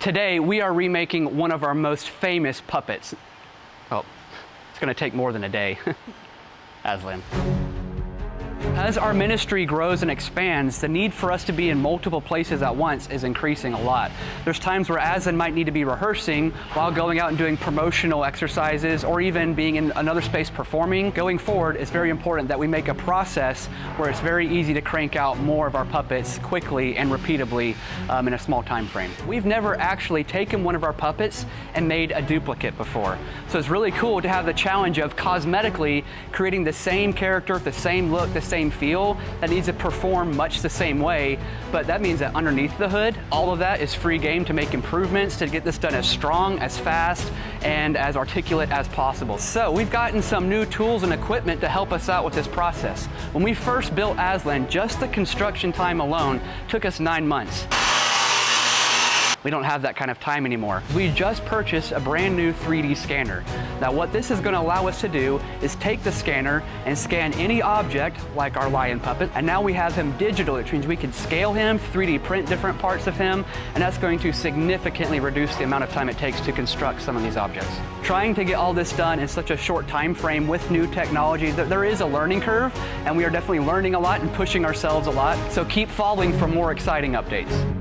Today, we are remaking one of our most famous puppets. Oh, it's gonna take more than a day. Aslan. As our ministry grows and expands, the need for us to be in multiple places at once is increasing a lot. There's times where Aslan might need to be rehearsing while going out and doing promotional exercises or even being in another space performing. Going forward, it's very important that we make a process where it's very easy to crank out more of our puppets quickly and repeatably in a small time frame. We've never actually taken one of our puppets and made a duplicate before. So it's really cool to have the challenge of cosmetically creating the same character, the same look, the same feel, that needs to perform much the same way, but that means that underneath the hood, all of that is free game to make improvements to get this done as strong, as fast, and as articulate as possible. So we've gotten some new tools and equipment to help us out with this process. When we first built Aslan, just the construction time alone took us 9 months. We don't have that kind of time anymore. We just purchased a brand new 3D scanner. Now what this is gonna allow us to do is take the scanner and scan any object, like our lion puppet, and now we have him digital, which means we can scale him, 3D print different parts of him, and that's going to significantly reduce the amount of time it takes to construct some of these objects. Trying to get all this done in such a short time frame with new technology, there is a learning curve, and we are definitely learning a lot and pushing ourselves a lot, so keep following for more exciting updates.